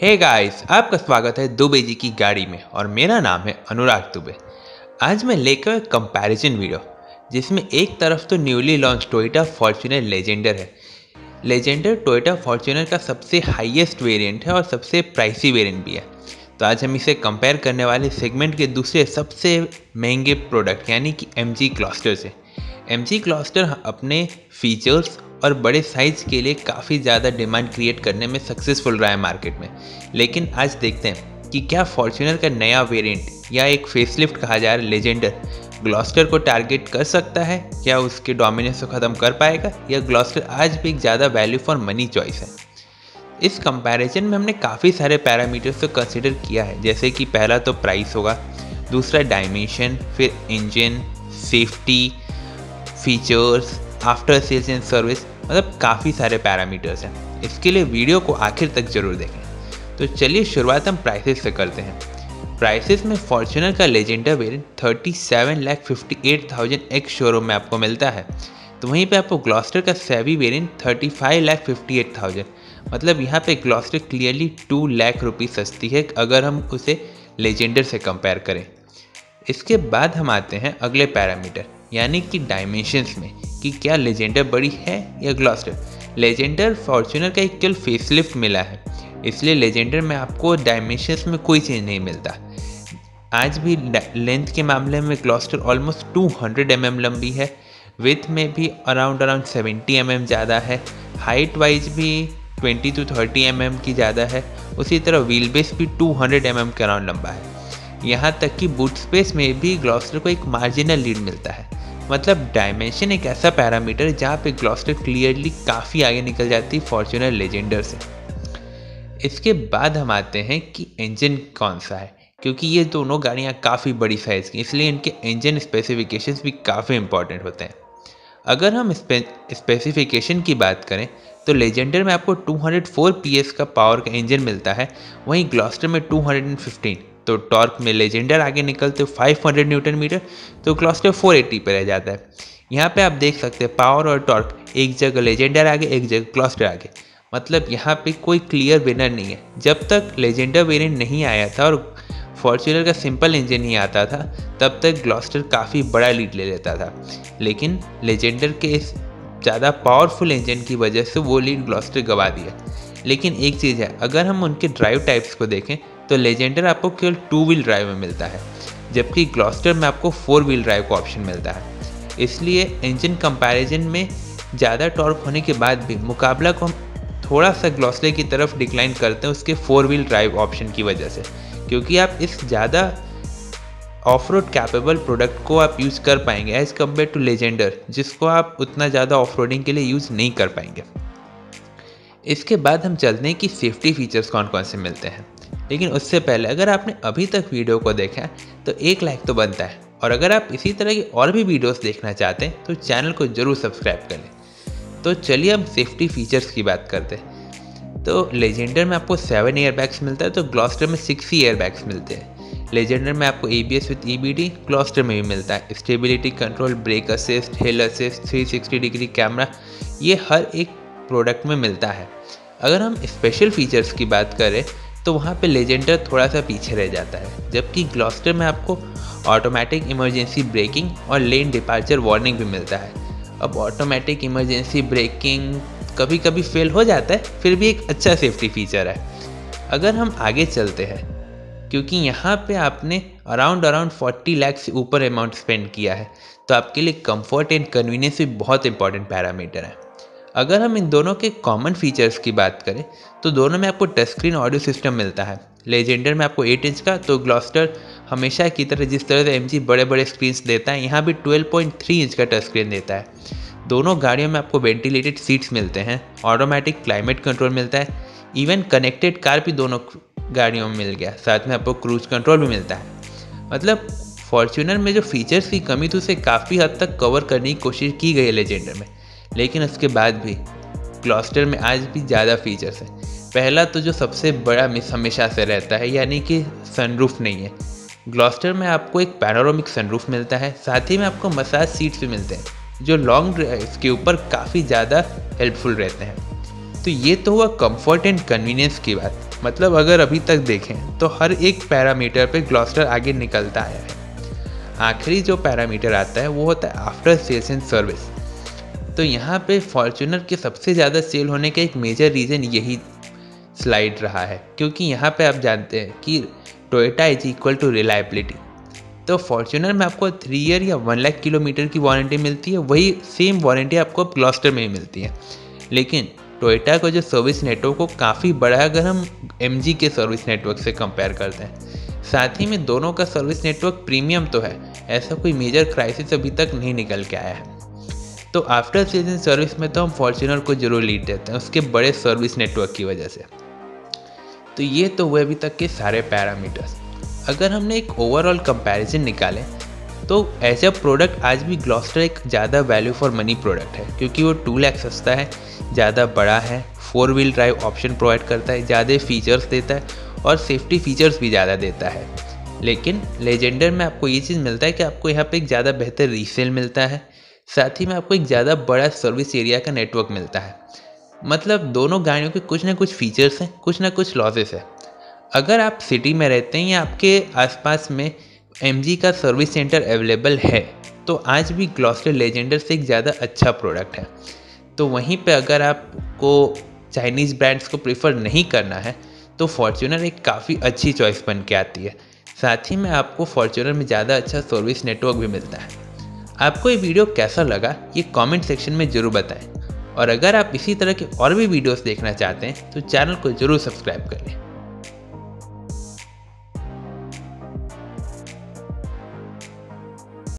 Hey guys, आपका स्वागत है दुबेजी की गाड़ी में और मेरा नाम है अनुराग दुबे। आज मैं लेकर आया कंपैरिजन वीडियो जिसमें एक तरफ तो newly launch Toyota Fortuner Legender है। लेजेंडर टोयोटा फॉर्च्यूनर का सबसे हाईएस्ट वेरिएंट है और सबसे प्राइसी वेरिएंट भी है। तो आज हम इसे कंपेयर करने वाले सेगमेंट के दूसरे सबसे महंगे प्रोडक्ट यानी कि MG ग्लॉस्टर से। MG ग्लॉस्टर अपने फीचर्स और बड़े साइज के लिए काफ़ी ज़्यादा डिमांड क्रिएट करने में सक्सेसफुल रहा है मार्केट में। लेकिन आज देखते हैं कि क्या फॉर्च्यूनर का नया वेरिएंट या एक फेसलिफ्ट कहा जा रहा लेजेंडर ग्लॉस्टर को टारगेट कर सकता है, क्या उसके डोमिनेंस को ख़त्म कर पाएगा, या ग्लॉस्टर आज भी एक ज़्यादा वैल्यू फॉर मनी चॉइस है। इस कंपैरिजन में हमने काफ़ी सारे पैरामीटर्स को कंसिडर किया है, जैसे कि पहला तो प्राइस होगा, दूसरा डायमेंशन, फिर engine, safety, features, after sales and service, मतलब काफ़ी सारे पैरामीटर्स हैं। इसके लिए वीडियो को आखिर तक जरूर देखें। तो चलिए शुरुआत हम प्राइसेस से करते हैं। प्राइसेस में फॉर्च्यूनर का लेजेंडर वेरिएंट 37,58,000 एक्स शोरूम में आपको मिलता है। तो वहीं पे आपको ग्लॉस्टर का सेवी वेरिएंट 35,58,000, मतलब यहाँ पे ग्लॉस्टर क्लियरली 2 लाख रुपये सस्ती है अगर हम उसे लेजेंडर से कंपेयर करें। इसके बाद हम आते हैं अगले पैरामीटर यानी कि डायमेंशंस में कि क्या लेजेंडर बड़ी है या ग्लॉस्टर। लेजेंडर फॉर्च्यूनर का एक केवल फेसलिफ्ट मिला है, इसलिए लेजेंडर में आपको डायमेंशंस में कोई चेंज नहीं मिलता। आज भी लेंथ के मामले में ग्लॉस्टर ऑलमोस्ट 200 mm लंबी है, विथ में भी अराउंड 70 mm ज़्यादा है, हाइट वाइज भी 20 to 30 mm की ज़्यादा है। उसी तरह व्हील बेस भी 200 mm के अराउंड लंबा है। यहाँ तक कि बूट स्पेस में भी ग्लॉस्टर को एक मार्जिनल लीड मिलता है, मतलब डायमेंशन एक ऐसा पैरामीटर जहाँ पे ग्लॉस्टर क्लियरली काफ़ी आगे निकल जाती है फॉर्च्यूनर लेजेंडर से। इसके बाद हम आते हैं कि इंजन कौन सा है, क्योंकि ये दोनों गाड़ियाँ काफ़ी बड़ी साइज़ की, इसलिए इनके इंजन स्पेसिफिकेशंस भी काफ़ी इंपॉर्टेंट होते हैं। अगर हम स्पेसिफिकेशन की बात करें तो लेजेंडर में आपको 204 PS का पावर का इंजन मिलता है, वहीं ग्लॉस्टर में 215। तो टॉर्क में लेजेंडर आगे निकलते 500 Nm, तो ग्लॉस्टर 480 पर रह जाता है। यहाँ पे आप देख सकते हैं पावर और टॉर्क एक जगह लेजेंडर आगे, एक जगह ग्लॉस्टर आगे, मतलब यहाँ पे कोई क्लियर विनर नहीं है। जब तक लेजेंडर वेरिएंट नहीं आया था और फॉर्च्यूनर का सिंपल इंजन ही आता था, तब तक ग्लॉस्टर काफ़ी बड़ा लीड ले लेता था। लेकिन लेजेंडर के इस ज़्यादा पावरफुल इंजन की वजह से वो लीड ग्लॉस्टर गवा दिया। लेकिन एक चीज़ है, अगर हम उनके ड्राइव टाइप्स को देखें तो लेजेंडर आपको केवल 2 व्हील ड्राइव में मिलता है, जबकि ग्लॉस्टर में आपको 4 व्हील ड्राइव का ऑप्शन मिलता है। इसलिए इंजन कंपैरिजन में ज़्यादा टॉर्क होने के बाद भी मुकाबला को हम थोड़ा सा ग्लॉस्टर की तरफ डिक्लाइन करते हैं उसके 4 व्हील ड्राइव ऑप्शन की वजह से, क्योंकि आप इस ज़्यादा ऑफ रोड कैपेबल प्रोडक्ट को आप यूज़ कर पाएंगे एज़ कम्पेयर टू लेजेंडर, जिसको आप उतना ज़्यादा ऑफ रोडिंग के लिए यूज़ नहीं कर पाएंगे। इसके बाद हम चलते हैं कि सेफ्टी फीचर्स कौन कौन से मिलते हैं। लेकिन उससे पहले अगर आपने अभी तक वीडियो को देखा है तो एक लाइक तो बनता है, और अगर आप इसी तरह की और भी वीडियोस देखना चाहते हैं तो चैनल को ज़रूर सब्सक्राइब कर लें। तो चलिए हम सेफ्टी फीचर्स की बात करते हैं। तो लेजेंडर में आपको 7 एयरबैग्स मिलता है, तो ग्लॉस्टर में 6 एयरबैग्स मिलते हैं। लेजेंडर में आपको ABS विद EBD, ग्लॉस्टर में भी मिलता है। Stability control, brake assist, hill assist, 360 degree camera, ये हर एक प्रोडक्ट में मिलता है। अगर हम स्पेशल फीचर्स की बात करें तो वहाँ पे लेजेंडर थोड़ा सा पीछे रह जाता है, जबकि ग्लॉस्टर में आपको ऑटोमेटिक इमरजेंसी ब्रेकिंग और लेन डिपार्चर वार्निंग भी मिलता है। अब ऑटोमेटिक इमरजेंसी ब्रेकिंग कभी कभी फेल हो जाता है, फिर भी एक अच्छा सेफ्टी फीचर है। अगर हम आगे चलते हैं, क्योंकि यहाँ पे आपने अराउंड 40 लाख से ऊपर अमाउंट स्पेंड किया है, तो आपके लिए कम्फर्ट एंड कन्वीनियंस भी बहुत इंपॉर्टेंट पैरामीटर है। अगर हम इन दोनों के कॉमन फीचर्स की बात करें तो दोनों में आपको टच स्क्रीन ऑडियो सिस्टम मिलता है। लेजेंडर में आपको 8 इंच का, तो ग्लॉस्टर हमेशा की तरह जिस तरह से MG बड़े बड़े स्क्रीन्स देता है, यहाँ भी 12.3 इंच का टच स्क्रीन देता है। दोनों गाड़ियों में आपको वेंटिलेटेड सीट्स मिलते हैं, ऑटोमेटिक क्लाइमेट कंट्रोल मिलता है, इवन कनेक्टेड कार भी दोनों गाड़ियों में मिल गया, साथ में आपको क्रूज कंट्रोल भी मिलता है। मतलब फॉर्च्यूनर में जो फीचर्स की कमी थी उसे काफ़ी हद तक कवर करने की कोशिश की गई है लेजेंडर में। लेकिन उसके बाद भी ग्लॉस्टर में आज भी ज़्यादा फीचर्स हैं। पहला तो जो सबसे बड़ा मिस हमेशा से रहता है, यानी कि सनरूफ नहीं है। ग्लॉस्टर में आपको एक पैनोरामिक सनरूफ मिलता है, साथ ही में आपको मसाज सीट्स भी मिलते हैं, जो लॉन्ग ड्राइव्स के ऊपर काफ़ी ज़्यादा हेल्पफुल रहते हैं। तो ये तो हुआ कंफर्ट एंड कन्वीनियंस की बात। मतलब अगर अभी तक देखें तो हर एक पैरामीटर पे ग्लॉस्टर आगे निकलता है। आखिरी जो पैरामीटर आता है वो होता है आफ्टर सेल्स एंड सर्विस। तो यहाँ पे फॉर्च्यूनर के सबसे ज़्यादा सेल होने का एक मेजर रीज़न यही स्लाइड रहा है, क्योंकि यहाँ पे आप जानते हैं कि Toyota is equal to reliability. तो फॉर्च्यूनर में आपको 3 ईयर या 1 लाख किलोमीटर की वारंटी मिलती है, वही सेम वारंटी आपको ग्लॉस्टर में ही मिलती है। लेकिन टोयोटा का जो सर्विस नेटवर्क वो काफ़ी बड़ा है अगर हम एमजी के सर्विस नेटवर्क से कंपेयर करते हैं। साथ ही में दोनों का सर्विस नेटवर्क प्रीमियम तो है, ऐसा कोई मेजर क्राइसिस अभी तक नहीं निकल के आया है। तो आफ्टर सेल्स एंड सर्विस में तो हम फॉर्च्यूनर को जरूर लीड देते हैं उसके बड़े सर्विस नेटवर्क की वजह से। तो ये तो हुए अभी तक के सारे पैरामीटर्स। अगर हमने एक ओवरऑल कंपैरिजन निकालें तो एज अ प्रोडक्ट आज भी ग्लॉस्टर एक ज़्यादा वैल्यू फॉर मनी प्रोडक्ट है, क्योंकि वो 2 लाख सस्ता है, ज़्यादा बड़ा है, 4-wheel ड्राइव ऑप्शन प्रोवाइड करता है, ज़्यादा फीचर्स देता है और सेफ्टी फीचर्स भी ज़्यादा देता है। लेकिन लेजेंडर में आपको ये चीज़ मिलता है कि आपको यहाँ पे एक ज़्यादा बेहतर रीसेल मिलता है, साथ ही में आपको एक ज़्यादा बड़ा सर्विस एरिया का नेटवर्क मिलता है। मतलब दोनों गाड़ियों के कुछ ना कुछ फीचर्स हैं, कुछ ना कुछ लॉसेस हैं। अगर आप सिटी में रहते हैं या आपके आसपास में एमजी का सर्विस सेंटर अवेलेबल है तो आज भी ग्लॉस्टर लेजेंडर से एक ज़्यादा अच्छा प्रोडक्ट है। तो वहीं पे अगर आपको चाइनीज़ ब्रांड्स को प्रेफर नहीं करना है तो फॉर्च्यूनर एक काफ़ी अच्छी चॉइस बन के आती है। साथ ही में आपको फॉर्च्यूनर में ज़्यादा अच्छा सर्विस नेटवर्क भी मिलता है। आपको ये वीडियो कैसा लगा ये कॉमेंट सेक्शन में ज़रूर बताएं, और अगर आप इसी तरह के और भी वीडियोज़ देखना चाहते हैं तो चैनल को ज़रूर सब्सक्राइब कर लें।